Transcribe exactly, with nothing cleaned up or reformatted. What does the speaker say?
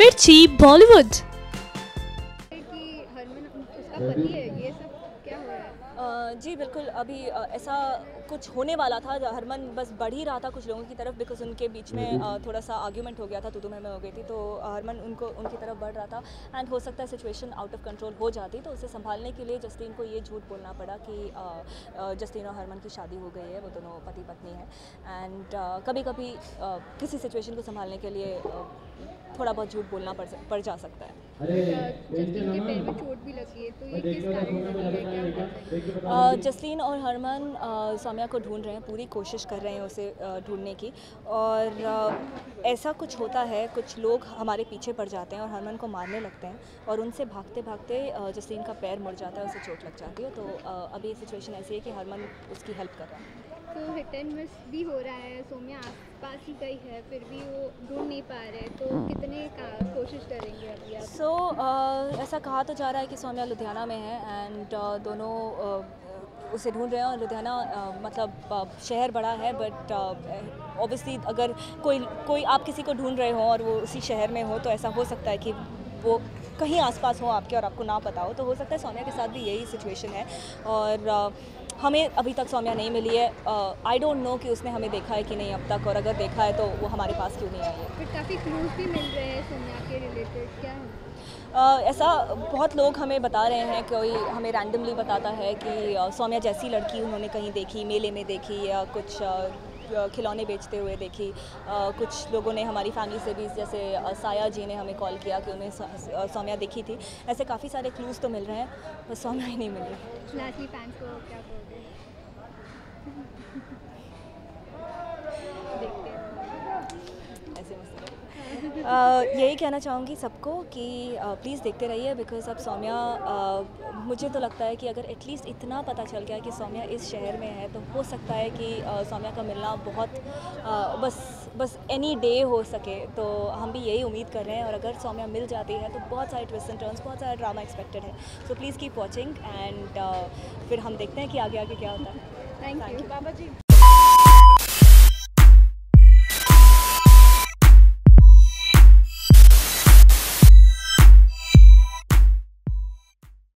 मिर्ची बॉलीवुड। जी बिल्कुल, अभी ऐसा कुछ होने वाला था। हरमन बस बढ़ ही रहा था कुछ लोगों की तरफ, बिकॉज उनके बीच में थोड़ा सा आर्ग्यूमेंट हो गया था, तुतुम में हो गई थी, तो हरमन उनको उनकी तरफ बढ़ रहा था एंड हो सकता है सिचुएशन आउट ऑफ कंट्रोल हो जाती। तो उसे संभालने के लिए जस्टिन को ये झूठ बोलना पड़ा कि जस्टिन और हरमन की शादी हो गई है, वो दोनों पति पत्नी हैं। एंड कभी कभी किसी सिचुएशन को संभालने के लिए थोड़ा बहुत झूठ बोलना पड़, पड़ जा सकता है। जसलीन और हरमन सौम्या को ढूंढ रहे हैं, पूरी कोशिश कर रहे हैं उसे ढूंढने की, और आ, ऐसा कुछ होता है, कुछ लोग हमारे पीछे पड़ जाते हैं और हरमन को मारने लगते हैं, और उनसे भागते भागते जसलीन का पैर मुड़ जाता है, उसे चोट लग जाती है। तो आ, अभी सिचुएशन ऐसी है कि हरमन उसकी हेल्प कर रहा है। तो हिट एंड मिस भी हो रहा है, सौम्या आस पास ही गई है फिर भी वो ढूंढ नहीं पा रहे, तो कितने का कोशिश करेंगे अभी आप? सो so, uh, ऐसा कहा तो जा रहा है कि सौम्या लुधियाना में है एंड uh, दोनों uh, उसे ढूंढ रहे हैं, और लुधियाना uh, मतलब uh, शहर बड़ा है, बट ऑब्वियसली uh, अगर कोई कोई आप किसी को ढूंढ रहे हो और वो उसी शहर में हो, तो ऐसा हो सकता है कि वो कहीं आसपास हो आपके और आपको ना पता हो। तो हो सकता है सौम्या के साथ भी यही सिचुएशन है, और uh, हमें अभी तक सौम्या नहीं मिली है। आई डोंट नो कि उसने हमें देखा है कि नहीं अब तक, और अगर देखा है तो वो हमारे पास क्यों नहीं आई है। फिर काफ़ी क्लूज भी मिल रहे हैं सौम्या के रिलेटेड, क्या है? Uh, ऐसा बहुत लोग हमें बता रहे हैं, कोई हमें रैंडमली बताता है कि uh, सौम्या जैसी लड़की उन्होंने कहीं देखी, मेले में देखी, या कुछ uh, खिलौने बेचते हुए देखी। आ, कुछ लोगों ने हमारी फैमिली से भी, जैसे साया जी ने हमें कॉल किया कि उन्हें सौम्या दिखी थी। ऐसे काफ़ी सारे क्लूज़ तो मिल रहे हैं, बस सौम्या ही नहीं मिल रही। नाचनी फैंस को क्या बोलते हैं? देखते हैं ऐसे मसले। Uh, यही कहना चाहूँगी सबको कि uh, प्लीज़ देखते रहिए, बिकॉज अब सौम्या uh, मुझे तो लगता है कि अगर एटलीस्ट इतना पता चल गया कि सौम्या इस शहर में है, तो हो सकता है कि uh, सौम्या का मिलना बहुत uh, बस बस एनी डे हो सके। तो हम भी यही उम्मीद कर रहे हैं, और अगर सौम्या मिल जाती है तो बहुत सारे ट्विस्ट एंड टर्न्स, बहुत सारा ड्रामा एक्सपेक्टेड है। So please keep watching and फिर हम देखते हैं कि आगे आगे क्या होता है। Thank you Baba ji.